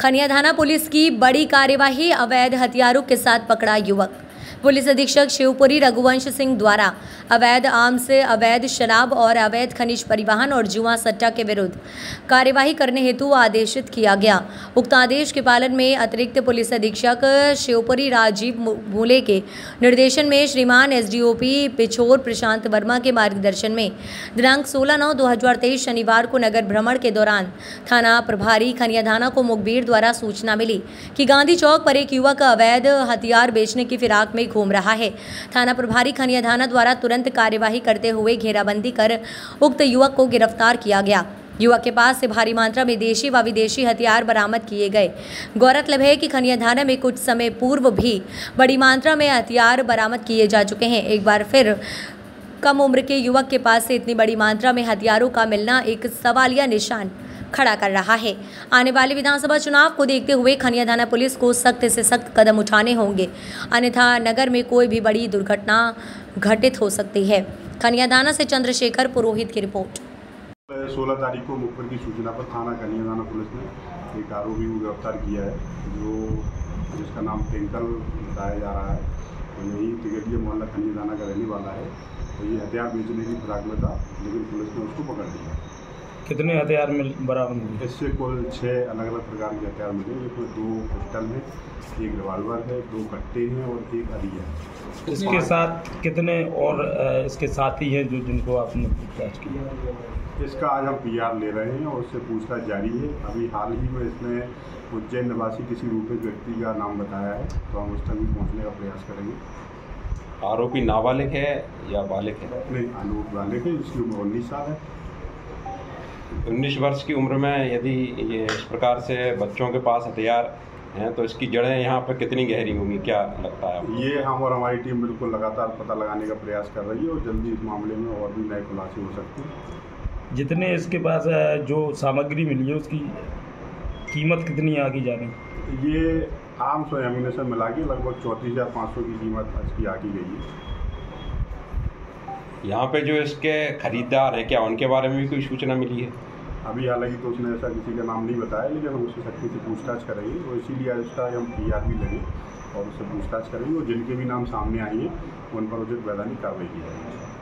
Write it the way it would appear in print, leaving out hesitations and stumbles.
Khaniyadhana police की बड़ी कार्यवाही, अवैध हथियारों के साथ पकड़ा युवक। पुलिस अधीक्षक शिवपुरी रघुवंश सिंह द्वारा अवैध आर्म्स, अवैध शराब और अवैध खनिज परिवहन और जुआ सट्टा के विरुद्ध कार्यवाही करने हेतु आदेशित किया गया। उक्त आदेश के पालन में अतिरिक्त पुलिस अधीक्षक शिवपुरी राजीव भूले के निर्देशन में श्रीमान एसडीओपी पिछोर प्रशांत वर्मा के मार्गदर्शन में दिनांक 16/9/2023 शनिवार को नगर भ्रमण के दौरान थाना प्रभारी खनियाधाना को मुखबिर द्वारा सूचना मिली कि गांधी चौक पर एक युवक अवैध हथियार बेचने की फिराक में घूम रहा है। थाना प्रभारी खनियाधाना द्वारा तुरंत कार्यवाही करते हुए घेराबंदी कर उक्त युवक को गिरफ्तार किया गया। युवक के पास से भारी मात्रा में देशी व विदेशी हथियार बरामद किए गए। गौरतलब है कि खनियाधाना में कुछ समय पूर्व भी बड़ी मात्रा में हथियार बरामद किए जा चुके हैं। एक बार फिर कम उम्र के युवक के पास से इतनी बड़ी मात्रा में हथियारों का मिलना एक सवालिया निशान खड़ा कर रहा है। आने वाले विधानसभा चुनाव को देखते हुए खनियाधाना पुलिस को सख्त से सख्त कदम उठाने होंगे, अन्यथा नगर में कोई भी बड़ी दुर्घटना घटित हो सकती है। खनियाधाना से चंद्रशेखर पुरोहित की रिपोर्ट। 16 तारीख को मुखबिर की सूचना पर थाना खनियाधाना पुलिस ने एक आरोपी को गिरफ्तार किया है, जिसका नाम टेंकल बताया जा रहा है। यही टिकटिया मोहल्ला खनियाधाना का रहने वाला है। ये हथियार बेचने की फिराक में था, लेकिन पुलिस ने उसको पकड़ लिया। कितने हथियार बरामद हुए? इससे कुल 6 अलग अलग प्रकार के हथियार मिले। इसमें 2 पिस्टल हैं, एक रिवाल्वर है, 2 कट्टे हैं और एक अरिया है। इसके साथ कितने और इसके साथी हैं जिनको आपने पूछताछ की? इसका आज हम पीआर ले रहे हैं और उससे पूछताछ जारी है। अभी हाल ही में इसने उज्जैन निवासी किसी रूपे व्यक्ति का नाम बताया है, तो हम उस तक भी पहुँचने का प्रयास करेंगे। आरोपी नाबालिग है या बालिग है? नहीं, आरोपी बालिग है, इसकी उम्र 19 साल है। 19 वर्ष की उम्र में यदि इस प्रकार से बच्चों के पास हथियार हैं तो इसकी जड़ें यहाँ पर कितनी गहरी होंगी, क्या लगता है? ये हम और हमारी टीम बिल्कुल लगातार पता लगाने का प्रयास कर रही है और जल्दी इस मामले में और भी नए खुलासे हो सकते हैं। जितने इसके पास जो सामग्री मिली है उसकी कीमत कितनी आकी जा रही? ये आम सो एमिनेशन मिला के लगभग 34,500 की कीमत इसकी आकी गई है। यहाँ पे जो इसके खरीदार हैं, क्या उनके बारे में भी कोई सूचना मिली है? अभी हालांकि तो उसने ऐसा किसी का नाम नहीं बताया, लेकिन हम उससे सख्ती से पूछताछ करेंगे और इसीलिए आज उसका हम पीआर भी लगे और उससे पूछताछ करेंगे और जिनके भी नाम सामने आएंगे उन पर उचित वैधानिक कार्रवाई की जाएगी।